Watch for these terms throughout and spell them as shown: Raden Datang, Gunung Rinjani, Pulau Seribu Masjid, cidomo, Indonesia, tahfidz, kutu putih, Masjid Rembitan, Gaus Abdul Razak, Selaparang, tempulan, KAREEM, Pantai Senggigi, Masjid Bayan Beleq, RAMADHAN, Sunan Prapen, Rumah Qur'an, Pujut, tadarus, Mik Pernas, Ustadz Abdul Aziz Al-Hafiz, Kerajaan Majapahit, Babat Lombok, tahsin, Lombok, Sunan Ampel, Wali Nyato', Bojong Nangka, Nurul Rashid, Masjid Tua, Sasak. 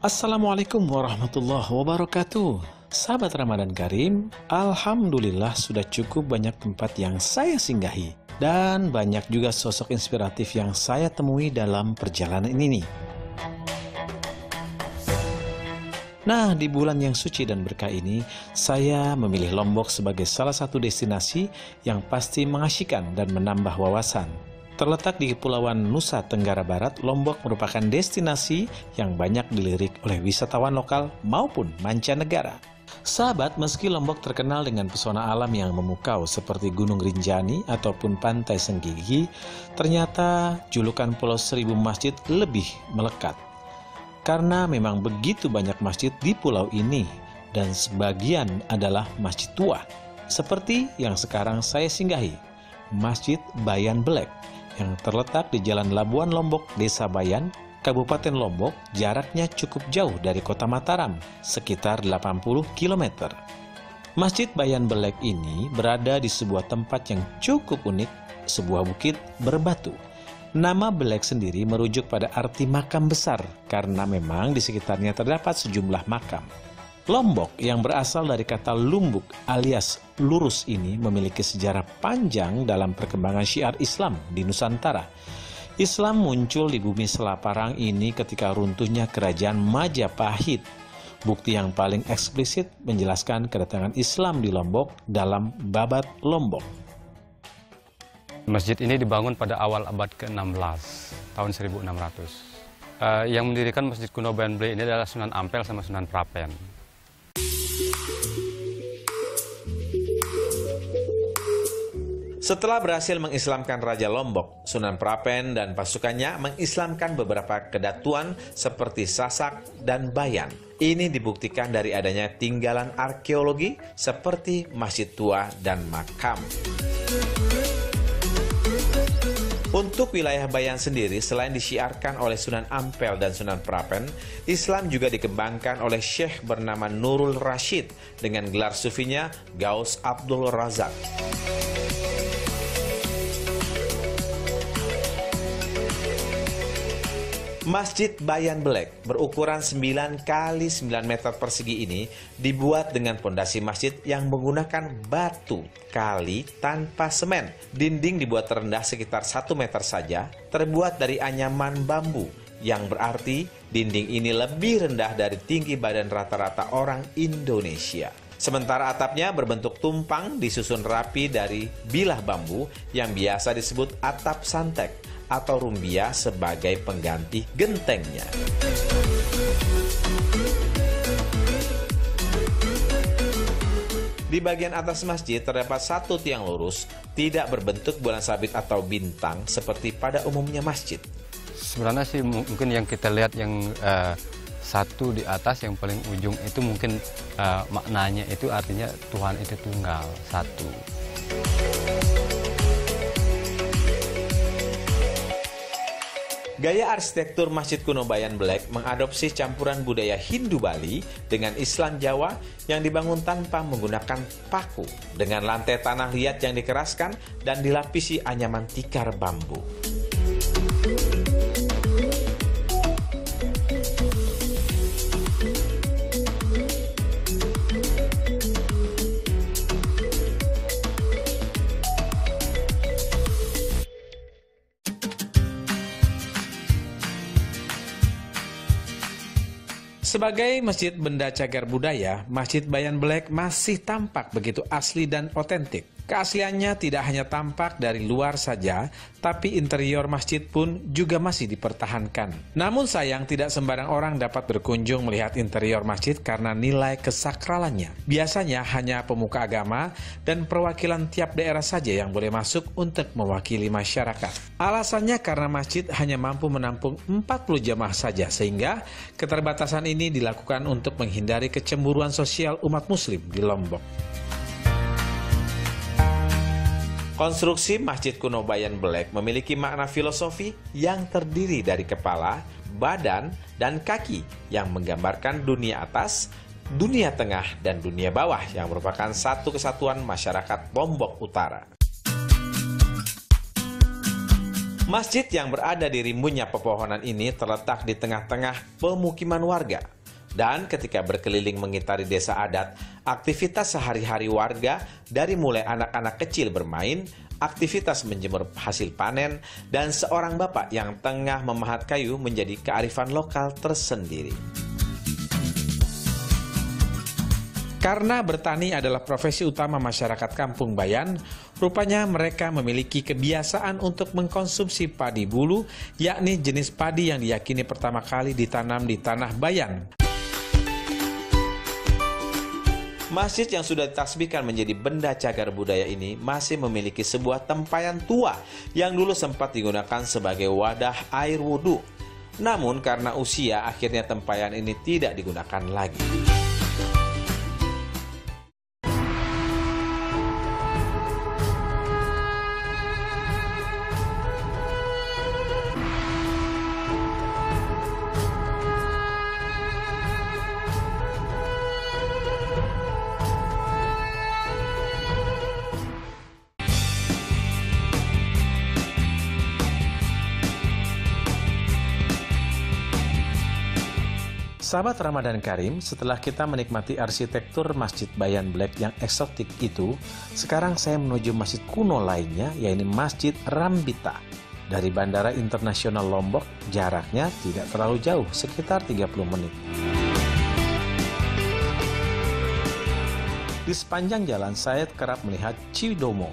Assalamualaikum warahmatullahi wabarakatuh. Sahabat Ramadan Karim, alhamdulillah sudah cukup banyak tempat yang saya singgahi dan banyak juga sosok inspiratif yang saya temui dalam perjalanan ini. Nah, di bulan yang suci dan berkah ini, saya memilih Lombok sebagai salah satu destinasi yang pasti mengasyikan dan menambah wawasan. Terletak di Kepulauan Nusa Tenggara Barat, Lombok merupakan destinasi yang banyak dilirik oleh wisatawan lokal maupun mancanegara. Sahabat, meski Lombok terkenal dengan pesona alam yang memukau seperti Gunung Rinjani ataupun Pantai Senggigi, ternyata julukan Pulau Seribu Masjid lebih melekat. Karena memang begitu banyak masjid di pulau ini, dan sebagian adalah Masjid Tua, seperti yang sekarang saya singgahi, Masjid Bayan Beleq, yang terletak di Jalan Labuan Lombok, Desa Bayan, Kabupaten Lombok. Jaraknya cukup jauh dari kota Mataram, sekitar 80 km. Masjid Bayan Beleq ini berada di sebuah tempat yang cukup unik, sebuah bukit berbatu. Nama Beleq sendiri merujuk pada arti makam besar, karena memang di sekitarnya terdapat sejumlah makam. Lombok yang berasal dari kata lumbuk alias lurus ini memiliki sejarah panjang dalam perkembangan syiar Islam di Nusantara. Islam muncul di bumi Selaparang ini ketika runtuhnya Kerajaan Majapahit. Bukti yang paling eksplisit menjelaskan kedatangan Islam di Lombok dalam Babat Lombok. Masjid ini dibangun pada awal abad ke-16, tahun 1600. Yang mendirikan Masjid Kuno Bayan Beleq ini adalah Sunan Ampel sama Sunan Prapen. Setelah berhasil mengislamkan Raja Lombok, Sunan Prapen dan pasukannya mengislamkan beberapa kedatuan seperti Sasak dan Bayan. Ini dibuktikan dari adanya tinggalan arkeologi seperti Masjid Tua dan makam. Untuk wilayah Bayan sendiri, selain disyiarkan oleh Sunan Ampel dan Sunan Prapen, Islam juga dikembangkan oleh syekh bernama Nurul Rashid dengan gelar sufinya Gaus Abdul Razak. Masjid Bayan Beleq berukuran 9 x 9 meter persegi ini dibuat dengan pondasi masjid yang menggunakan batu kali tanpa semen. Dinding dibuat terendah sekitar 1 meter saja, terbuat dari anyaman bambu, yang berarti dinding ini lebih rendah dari tinggi badan rata-rata orang Indonesia. Sementara atapnya berbentuk tumpang disusun rapi dari bilah bambu yang biasa disebut atap santek atau rumbia sebagai pengganti gentengnya. Di bagian atas masjid terdapat satu tiang lurus, tidak berbentuk bulan sabit atau bintang seperti pada umumnya masjid. Sebenarnya sih mungkin yang kita lihat yang satu di atas yang paling ujung itu mungkin maknanya itu artinya Tuhan itu tunggal, satu. Gaya arsitektur Masjid Kuno Bayan Beleq mengadopsi campuran budaya Hindu Bali dengan Islam Jawa yang dibangun tanpa menggunakan paku, dengan lantai tanah liat yang dikeraskan dan dilapisi anyaman tikar bambu. Sebagai masjid benda cagar budaya, Masjid Bayan Beleq masih tampak begitu asli dan otentik. Keasliannya tidak hanya tampak dari luar saja, tapi interior masjid pun juga masih dipertahankan. Namun sayang, tidak sembarang orang dapat berkunjung melihat interior masjid karena nilai kesakralannya. Biasanya hanya pemuka agama dan perwakilan tiap daerah saja yang boleh masuk untuk mewakili masyarakat. Alasannya karena masjid hanya mampu menampung 40 jemaah saja, sehingga keterbatasan ini dilakukan untuk menghindari kecemburuan sosial umat muslim di Lombok. Konstruksi Masjid Kuno Bayan Beleq memiliki makna filosofi yang terdiri dari kepala, badan, dan kaki yang menggambarkan dunia atas, dunia tengah, dan dunia bawah yang merupakan satu kesatuan masyarakat Lombok Utara. Masjid yang berada di rimbunnya pepohonan ini terletak di tengah-tengah pemukiman warga. Dan ketika berkeliling mengitari desa adat, aktivitas sehari-hari warga dari mulai anak-anak kecil bermain, aktivitas menjemur hasil panen, dan seorang bapak yang tengah memahat kayu menjadi kearifan lokal tersendiri. Karena bertani adalah profesi utama masyarakat Kampung Bayan, rupanya mereka memiliki kebiasaan untuk mengkonsumsi padi bulu, yakni jenis padi yang diyakini pertama kali ditanam di tanah Bayan. Masjid yang sudah ditasbihkan menjadi benda cagar budaya ini masih memiliki sebuah tempayan tua yang dulu sempat digunakan sebagai wadah air wudhu. Namun karena usia, akhirnya tempayan ini tidak digunakan lagi. Sahabat Ramadan Karim, setelah kita menikmati arsitektur Masjid Bayan Beleq yang eksotik itu, sekarang saya menuju masjid kuno lainnya, yaitu Masjid Rembitan. Dari Bandara Internasional Lombok, jaraknya tidak terlalu jauh, sekitar 30 menit. Di sepanjang jalan saya kerap melihat cidomo,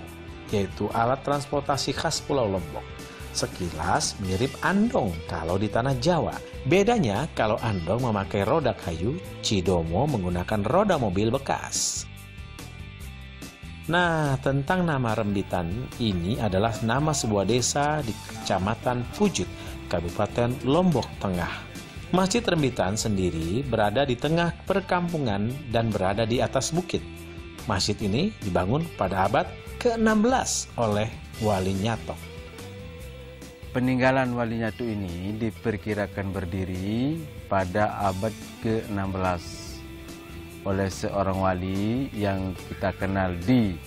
yaitu alat transportasi khas Pulau Lombok. Sekilas mirip andong kalau di tanah Jawa. Bedanya kalau andong memakai roda kayu, cidomo menggunakan roda mobil bekas. Nah, tentang nama Rembitan, ini adalah nama sebuah desa di Kecamatan Pujut, Kabupaten Lombok Tengah. Masjid Rembitan sendiri berada di tengah perkampungan dan berada di atas bukit. Masjid ini dibangun pada abad ke-16 oleh Wali Nyato'. Peninggalan Wali Nyato' ini diperkirakan berdiri pada abad ke-16 oleh seorang wali yang kita kenal di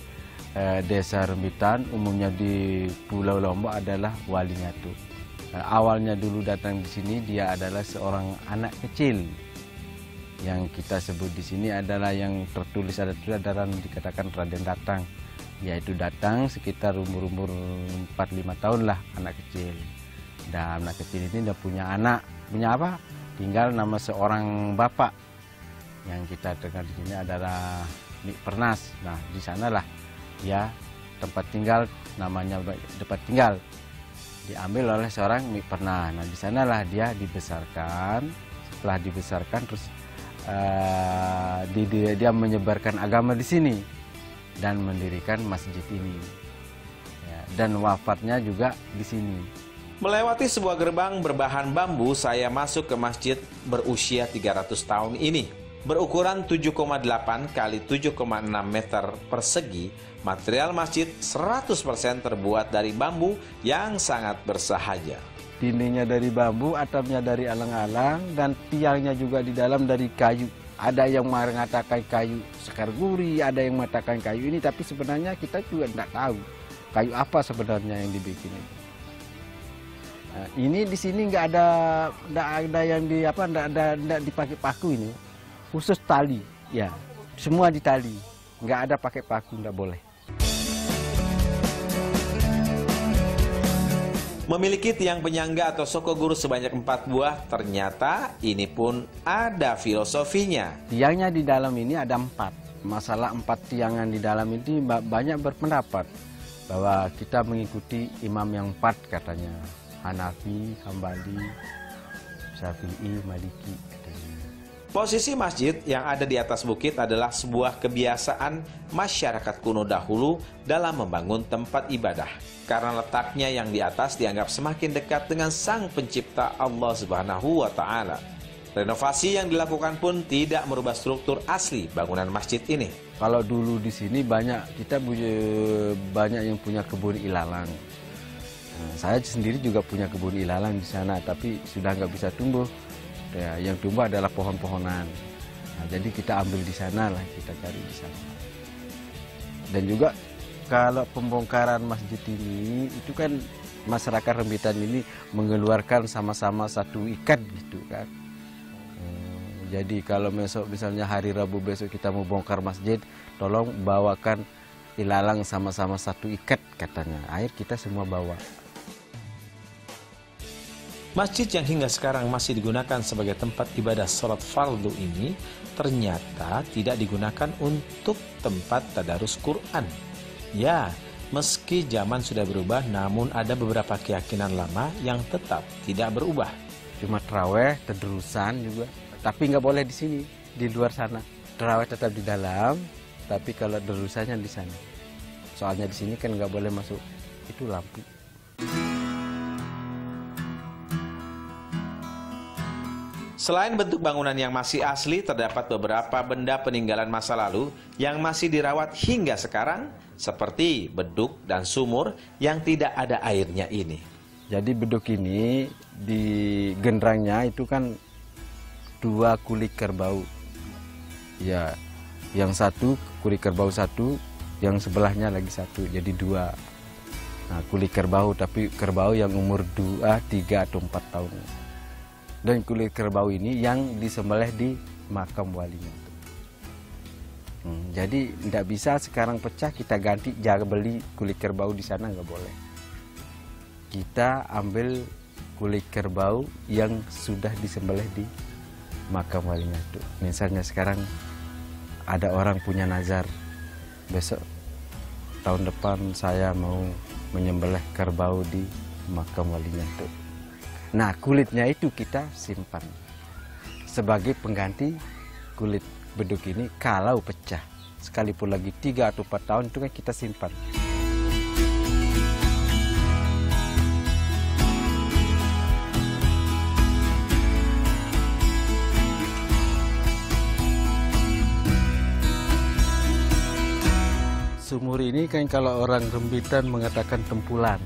desa Rembitan, umumnya di Pulau Lombok, adalah Wali Nyato'. Awalnya dulu datang di sini, dia adalah seorang anak kecil. Yang kita sebut di sini adalah yang tertulis ada dalam dikatakan Raden Datang. Yaitu datang sekitar umur-umur 4-5 tahun lah, anak kecil. Dan anak kecil ini udah punya anak. Punya apa? Tinggal nama seorang bapak. Yang kita dengar di sini adalah Mik Pernas. Nah, di sanalah ya tempat tinggal, namanya tempat tinggal. Diambil oleh seorang Mik Pernas. Nah, di sanalah dia dibesarkan. Setelah dibesarkan terus dia menyebarkan agama di sini. Dan mendirikan masjid ini, ya, dan wafatnya juga di sini. Melewati sebuah gerbang berbahan bambu, saya masuk ke masjid berusia 300 tahun ini. Berukuran 7,8 x 7,6 meter persegi, material masjid 100% terbuat dari bambu yang sangat bersahaja. Dindingnya dari bambu, atapnya dari alang-alang, dan tiangnya juga di dalam dari kayu. Ada yang mengatakan kayu sekar guri, ada yang mengatakan kayu ini, tapi sebenarnya kita juga tidak tahu kayu apa sebenarnya yang dibikin itu. Nah, ini di sini nggak ada yang di apa, nggak dipakai paku ini, khusus tali, ya semua di tali, nggak ada pakai paku, nggak boleh. Memiliki tiang penyangga atau sokoguru sebanyak 4 buah, ternyata ini pun ada filosofinya. Tiangnya di dalam ini ada 4. Masalah 4 tiangan di dalam ini banyak berpendapat bahwa kita mengikuti imam yang 4 katanya. Hanafi, Hambali, Syafi'i, Maliki katanya. Posisi masjid yang ada di atas bukit adalah sebuah kebiasaan masyarakat kuno dahulu dalam membangun tempat ibadah. Karena letaknya yang di atas dianggap semakin dekat dengan Sang Pencipta Allah Subhanahu wa Ta'ala. Renovasi yang dilakukan pun tidak merubah struktur asli bangunan masjid ini. Kalau dulu di sini banyak yang punya kebun ilalang. Nah, saya sendiri juga punya kebun ilalang di sana, tapi sudah nggak bisa tumbuh. Ya, yang tumbuh adalah pohon-pohonan. Nah, jadi kita ambil di sana lah, kita cari di sana. Dan juga kalau pembongkaran masjid ini itu kan masyarakat Rembitan ini mengeluarkan sama-sama satu ikat gitu kan. Jadi kalau besok misalnya hari Rabu besok kita mau bongkar masjid, tolong bawakan ilalang sama-sama satu ikat katanya. Akhirnya kita semua bawa. Masjid yang hingga sekarang masih digunakan sebagai tempat ibadah sholat fardu ini ternyata tidak digunakan untuk tempat tadarus Quran. Ya, meski zaman sudah berubah, namun ada beberapa keyakinan lama yang tetap tidak berubah. Cuma terawih, tedrusan juga, tapi nggak boleh di sini, di luar sana. Terawih tetap di dalam, tapi kalau tedrusannya di sana. Soalnya di sini kan nggak boleh masuk, itu lampu. Selain bentuk bangunan yang masih asli, terdapat beberapa benda peninggalan masa lalu yang masih dirawat hingga sekarang, seperti beduk dan sumur yang tidak ada airnya ini. Jadi beduk ini di gendrangnya itu kan 2 kulit kerbau. Ya, yang satu kulit kerbau satu, yang sebelahnya lagi satu, jadi 2. Nah, kulit kerbau, tapi kerbau yang umur 2, 3, atau 4 tahun. Dan kulit kerbau ini yang disembelih di makam Wali Nyato'. Jadi tidak bisa sekarang pecah kita ganti, jangan beli kulit kerbau di sana, nggak boleh. Kita ambil kulit kerbau yang sudah disembelih di makam Wali Nyato'. Misalnya sekarang ada orang punya nazar, besok tahun depan saya mau menyembelih kerbau di makam Wali Nyato'. Nah, kulitnya itu kita simpan sebagai pengganti kulit beduk ini kalau pecah. Sekalipun lagi 3 atau 4 tahun itu kan kita simpan. Sumur ini kan kalau orang Rembitan mengatakan tempulan.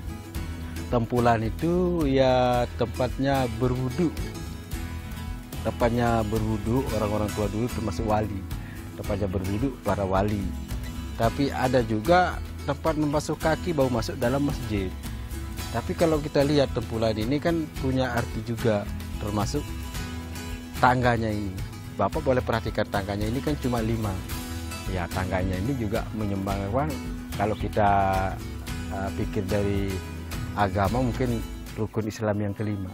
Tempulan itu ya tempatnya berwudu. Tempatnya berwudu orang-orang tua dulu termasuk wali. Tempatnya berwudu para wali. Tapi ada juga tempat membasuh kaki baru masuk dalam masjid. Tapi kalau kita lihat tempulan ini kan punya arti juga, termasuk tangganya ini. Bapak boleh perhatikan tangganya ini kan cuma 5. Ya, tangganya ini juga menyembangkan kalau kita pikir dari agama mungkin rukun Islam yang kelima.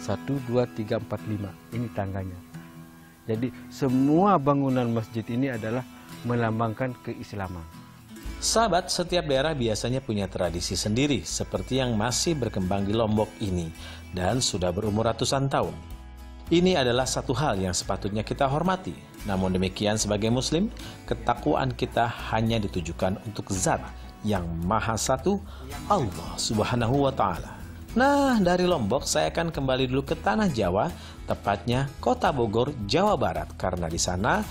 1, 2, 3, 4, 5. Ini tangganya. Jadi semua bangunan masjid ini adalah melambangkan keislaman. Sahabat, setiap daerah biasanya punya tradisi sendiri, seperti yang masih berkembang di Lombok ini dan sudah berumur ratusan tahun. Ini adalah satu hal yang sepatutnya kita hormati. Namun demikian, sebagai muslim, ketakwaan kita hanya ditujukan untuk zat yang Maha Satu, Allah Subhanahu wa Ta'ala. Nah, dari Lombok saya akan kembali dulu ke tanah Jawa, tepatnya kota Bogor, Jawa Barat, karena di sana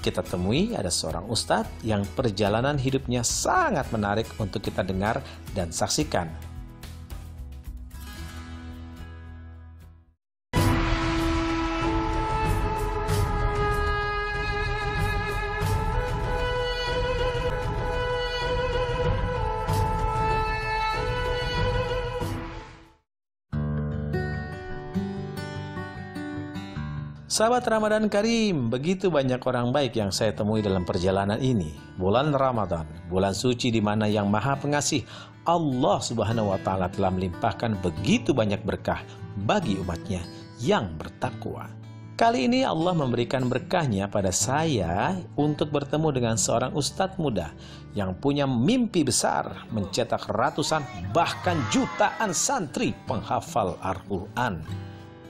kita temui ada seorang ustadz yang perjalanan hidupnya sangat menarik untuk kita dengar dan saksikan. Sahabat Ramadan Karim, begitu banyak orang baik yang saya temui dalam perjalanan ini. Bulan Ramadan, bulan suci di mana yang Maha Pengasih, Allah Subhanahu wa Ta'ala, telah melimpahkan begitu banyak berkah bagi umatnya yang bertakwa. Kali ini Allah memberikan berkahnya pada saya untuk bertemu dengan seorang ustadz muda yang punya mimpi besar mencetak ratusan bahkan jutaan santri penghafal Al-Quran.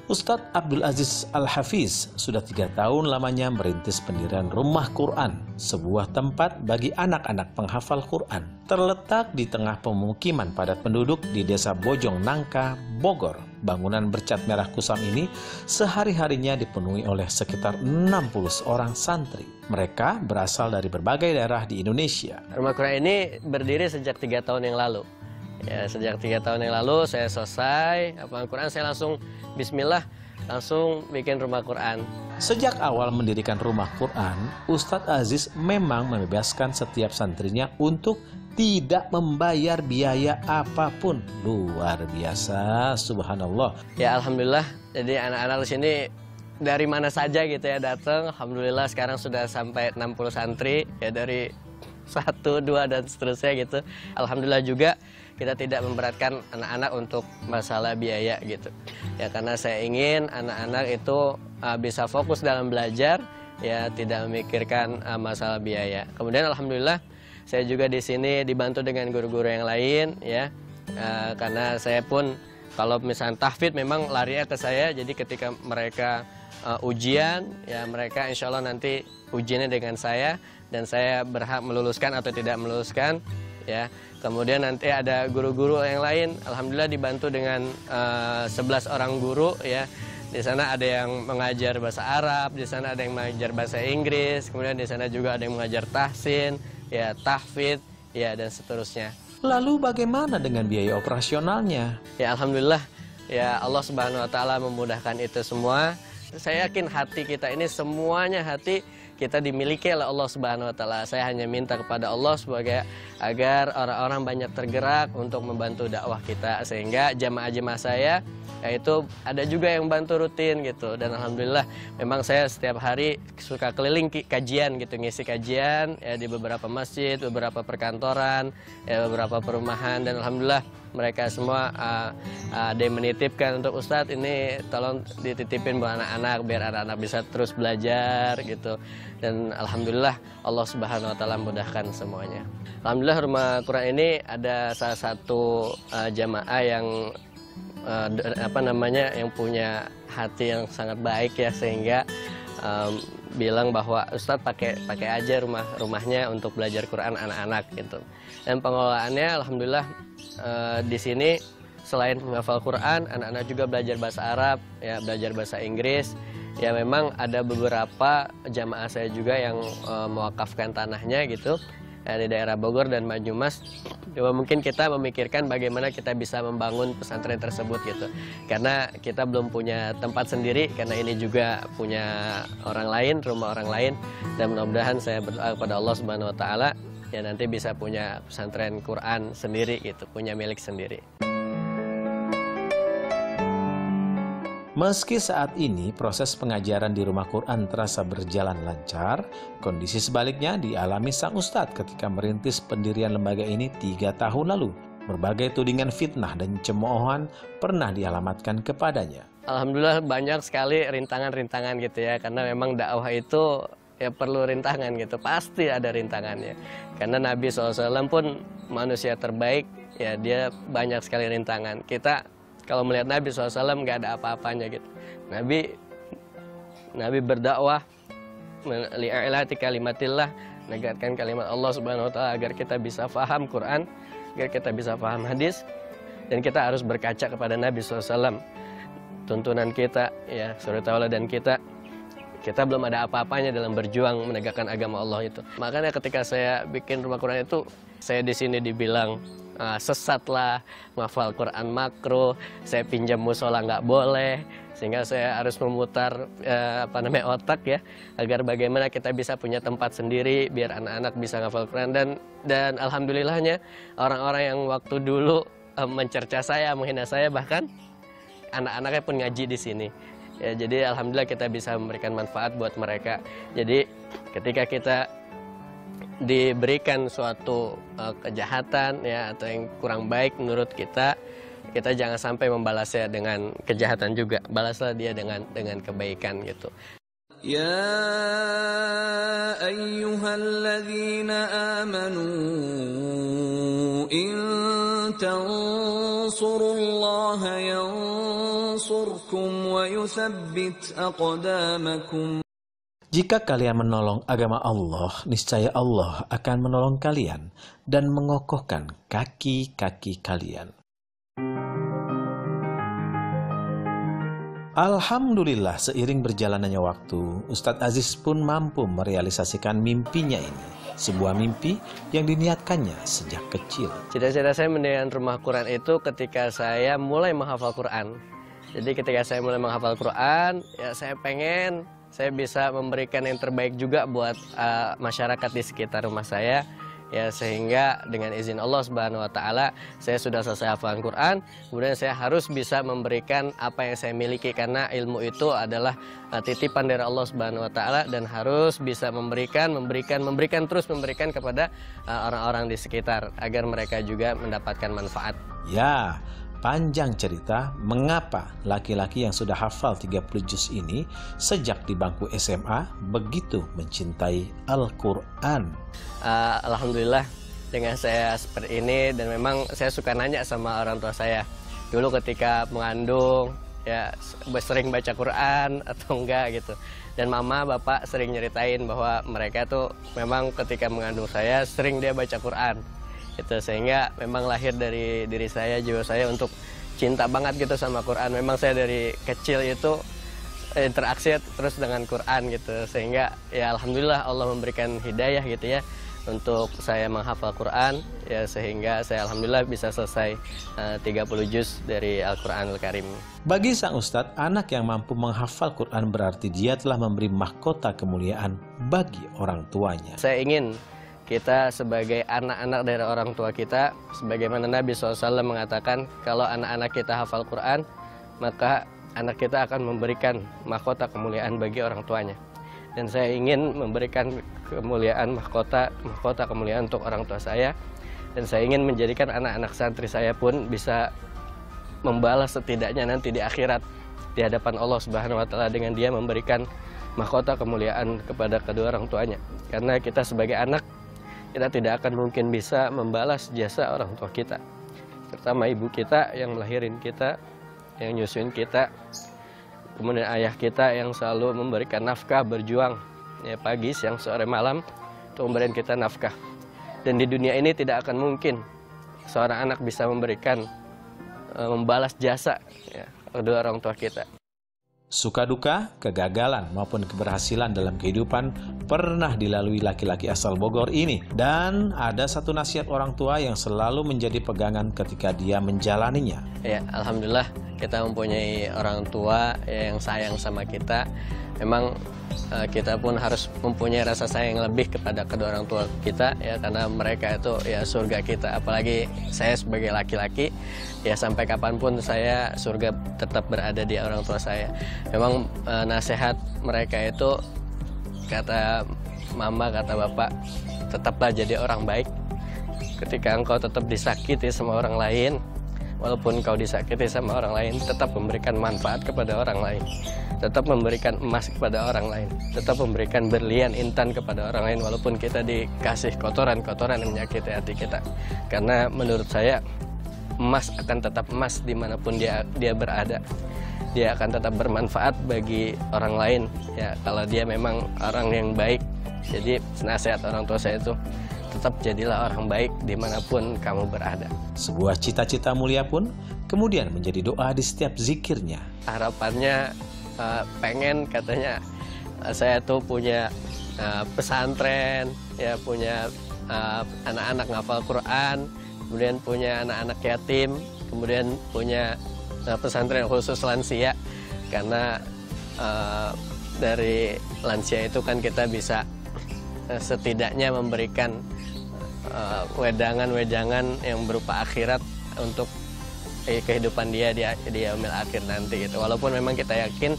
Ustadz Abdul Aziz Al-Hafiz sudah 3 tahun lamanya merintis pendirian Rumah Qur'an, sebuah tempat bagi anak-anak penghafal Qur'an. Terletak di tengah pemukiman padat penduduk di desa Bojong Nangka, Bogor. Bangunan bercat merah kusam ini sehari-harinya dipenuhi oleh sekitar 60 orang santri. Mereka berasal dari berbagai daerah di Indonesia. Rumah Qur'an ini berdiri sejak 3 tahun yang lalu. Ya, sejak 3 tahun yang lalu saya selesai hafal Quran, saya langsung bismillah langsung bikin Rumah Qur'an. Sejak awal mendirikan Rumah Qur'an, Ustadz Aziz memang membebaskan setiap santrinya untuk tidak membayar biaya apapun. Luar biasa, subhanallah. Ya alhamdulillah, jadi anak-anak di sini dari mana saja gitu ya datang. Alhamdulillah sekarang sudah sampai 60 santri ya, dari 1, 2 dan seterusnya gitu. Alhamdulillah juga kita tidak memberatkan anak-anak untuk masalah biaya gitu. Ya karena saya ingin anak-anak itu bisa fokus dalam belajar, ya tidak memikirkan masalah biaya. Kemudian alhamdulillah saya juga di sini dibantu dengan guru-guru yang lain ya. Karena saya pun kalau misalnya tahfidz memang larinya ke saya, jadi ketika mereka ujian ya mereka insya Allah nanti ujiannya dengan saya dan saya berhak meluluskan atau tidak meluluskan. Ya, kemudian nanti ada guru-guru yang lain, alhamdulillah dibantu dengan 11 orang guru ya. Di sana ada yang mengajar bahasa Arab, di sana ada yang mengajar bahasa Inggris, kemudian di sana juga ada yang mengajar tahsin, ya tahfidz, ya dan seterusnya. Lalu bagaimana dengan biaya operasionalnya? Ya alhamdulillah, ya Allah Subhanahu wa taala memudahkan itu semua. Saya yakin hati kita ini semuanya hati kita dimiliki oleh Allah Subhanahu wa taala. Saya hanya minta kepada Allah sebagai agar orang-orang banyak tergerak untuk membantu dakwah kita sehingga jamaah-jamaah saya yaitu ada juga yang bantu rutin gitu. Dan alhamdulillah memang saya setiap hari suka keliling kajian gitu, ngisi kajian ya di beberapa masjid, beberapa perkantoran, ya beberapa perumahan dan alhamdulillah mereka semua ada yang menitipkan untuk Ustadz ini tolong dititipin buat anak-anak biar anak-anak bisa terus belajar gitu. Dan alhamdulillah Allah Subhanahu wa taala memudahkan semuanya. Alhamdulillah Rumah Qur'an ini ada salah satu jamaah yang yang punya hati yang sangat baik ya, sehingga bilang bahwa Ustadz pakai aja rumahnya untuk belajar Qur'an anak-anak gitu. Dan pengelolaannya alhamdulillah di sini selain menghafal Qur'an, anak-anak juga belajar bahasa Arab, ya belajar bahasa Inggris. Ya memang ada beberapa jamaah saya juga yang mewakafkan tanahnya gitu ya, di daerah Bogor dan Banyumas. Coba mungkin kita memikirkan bagaimana kita bisa membangun pesantren tersebut gitu. Karena kita belum punya tempat sendiri, karena ini juga punya orang lain, rumah orang lain. Dan mudah-mudahan saya berdoa kepada Allah Subhanahu wa taala ya nanti bisa punya pesantren Qur'an sendiri gitu, punya milik sendiri. Meski saat ini proses pengajaran di Rumah Qur'an terasa berjalan lancar, kondisi sebaliknya dialami sang Ustadz ketika merintis pendirian lembaga ini 3 tahun lalu. Berbagai tudingan fitnah dan cemoohan pernah dialamatkan kepadanya. Alhamdulillah banyak sekali rintangan-rintangan gitu ya, karena memang dakwah itu ya perlu rintangan gitu, pasti ada rintangannya. Karena Nabi SAW pun manusia terbaik, ya dia banyak sekali rintangan. Kita kalau melihat Nabi SAW nggak ada apa-apanya gitu. Nabi berdakwah li'a'ilati kalimatillah, negatkan kalimat Allah Subhanahu wa taala agar kita bisa paham Quran, agar kita bisa paham hadis, dan kita harus berkaca kepada Nabi SAW. Tuntunan kita ya suri tauladan kita belum ada apa-apanya dalam berjuang menegakkan agama Allah itu. Makanya ketika saya bikin Rumah Qur'an itu, saya di sini dibilang sesatlah, menghafal Qur'an makruh, saya pinjam musola nggak boleh, sehingga saya harus memutar otak ya, agar bagaimana kita bisa punya tempat sendiri, biar anak-anak bisa menghafal Qur'an. Dan alhamdulillahnya orang-orang yang waktu dulu mencerca saya, menghina saya, bahkan anak-anaknya pun ngaji di sini. Ya, jadi alhamdulillah kita bisa memberikan manfaat buat mereka. Jadi ketika kita diberikan suatu kejahatan ya atau yang kurang baik menurut kita jangan sampai membalasnya dengan kejahatan juga, balaslah dia dengan kebaikan gitu. Ya ayyuhalladzina amanu in tansurullaha yansurkum wa yuthabbit aqdamakum. Jika kalian menolong agama Allah, niscaya Allah akan menolong kalian dan mengokohkan kaki-kaki kalian. Alhamdulillah, seiring berjalannya waktu, Ustadz Aziz pun mampu merealisasikan mimpinya ini. Sebuah mimpi yang diniatkannya sejak kecil. Cita-cita saya mendirikan Rumah Qur'an itu ketika saya mulai menghafal Qur'an. Jadi ketika saya mulai menghafal Qur'an, ya saya pengen saya bisa memberikan yang terbaik juga buat masyarakat di sekitar rumah saya. ya, sehingga dengan izin Allah Subhanahu wa taala saya sudah selesai hafalan Quran, kemudian saya harus bisa memberikan apa yang saya miliki karena ilmu itu adalah titipan dari Allah Subhanahu wa taala dan harus bisa memberikan kepada orang-orang di sekitar agar mereka juga mendapatkan manfaat. Ya, panjang cerita mengapa laki-laki yang sudah hafal 30 juz ini sejak di bangku SMA begitu mencintai Al-Quran. Alhamdulillah dengan saya seperti ini, dan memang saya suka nanya sama orang tua saya. Dulu ketika mengandung ya sering baca Quran atau enggak gitu. Dan mama, bapak sering nyeritain bahwa mereka tuh memang ketika mengandung saya sering dia baca Quran. Gitu, sehingga memang lahir dari diri saya, jiwa saya untuk cinta banget gitu sama Quran. Memang saya dari kecil itu interaksi terus dengan Quran gitu, sehingga ya alhamdulillah Allah memberikan hidayah gitu ya untuk saya menghafal Quran ya, sehingga saya alhamdulillah bisa selesai 30 juz dari Al-Quranul Karim. Bagi sang ustadz, anak yang mampu menghafal Quran berarti dia telah memberi mahkota kemuliaan bagi orang tuanya. Saya ingin kita sebagai anak-anak dari orang tua kita, sebagaimana Nabi SAW mengatakan, kalau anak-anak kita hafal Quran, maka anak kita akan memberikan mahkota kemuliaan bagi orang tuanya. Dan saya ingin memberikan kemuliaan mahkota kemuliaan untuk orang tua saya. Dan saya ingin menjadikan anak-anak santri saya pun bisa membalas setidaknya nanti di akhirat, di hadapan Allah Subhanahu wa taala, dengan dia memberikan mahkota kemuliaan kepada kedua orang tuanya. Karena kita sebagai anak, kita tidak akan mungkin bisa membalas jasa orang tua kita, terutama ibu kita yang melahirin kita, yang nyusuin kita, kemudian ayah kita yang selalu memberikan nafkah, berjuang ya, pagi, siang, sore, malam untuk memberikan kita nafkah. Dan di dunia ini tidak akan mungkin seorang anak bisa membalas jasa ya, kedua orang tua kita. Suka duka, kegagalan maupun keberhasilan dalam kehidupan pernah dilalui laki-laki asal Bogor ini. Dan ada satu nasihat orang tua yang selalu menjadi pegangan ketika dia menjalaninya. Ya, alhamdulillah kita mempunyai orang tua yang sayang sama kita. Memang kita pun harus mempunyai rasa sayang lebih kepada kedua orang tua kita ya, karena mereka itu ya surga kita. Apalagi saya sebagai laki-laki ya, sampai kapanpun saya surga tetap berada di orang tua saya. Memang nasihat mereka itu, kata mama, kata bapak, tetaplah jadi orang baik. Ketika engkau tetap disakiti sama orang lain, walaupun kau disakiti sama orang lain, tetap memberikan manfaat kepada orang lain, tetap memberikan emas kepada orang lain, tetap memberikan berlian intan kepada orang lain, walaupun kita dikasih kotoran-kotoran yang menyakiti hati kita. Karena menurut saya, emas akan tetap emas dimanapun dia berada. Dia akan tetap bermanfaat bagi orang lain ya, kalau dia memang orang yang baik. Jadi nasihat orang tua saya itu, tetap jadilah orang baik dimanapun kamu berada. Sebuah cita-cita mulia pun kemudian menjadi doa di setiap zikirnya. Harapannya pengen, katanya saya tuh punya pesantren, ya punya anak-anak ngafal Quran, kemudian punya anak-anak yatim, kemudian punya pesantren khusus lansia. Karena dari lansia itu kan kita bisa setidaknya memberikan wedangan-wedangan yang berupa akhirat untuk kehidupan dia di yaumil akhir nanti gitu. Walaupun memang kita yakin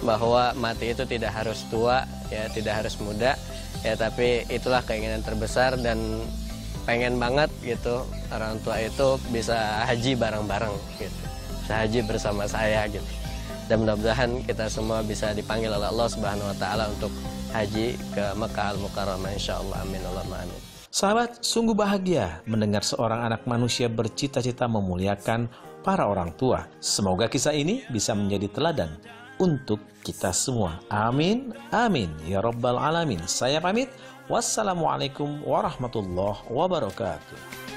bahwa mati itu tidak harus tua ya, tidak harus muda ya, tapi itulah keinginan terbesar dan pengen banget gitu orang tua itu bisa haji bareng-bareng gitu, bisa haji bersama saya gitu. Dan mudah-mudahan kita semua bisa dipanggil oleh Allah Subhanahu wa taala untuk haji ke Makkah Al-Mukarramah, insyaallah, amin Allahumma amin. Sahabat, sungguh bahagia mendengar seorang anak manusia bercita-cita memuliakan para orang tua. Semoga kisah ini bisa menjadi teladan untuk kita semua. Amin, amin, ya rabbal alamin. Saya pamit, wassalamualaikum warahmatullahi wabarakatuh.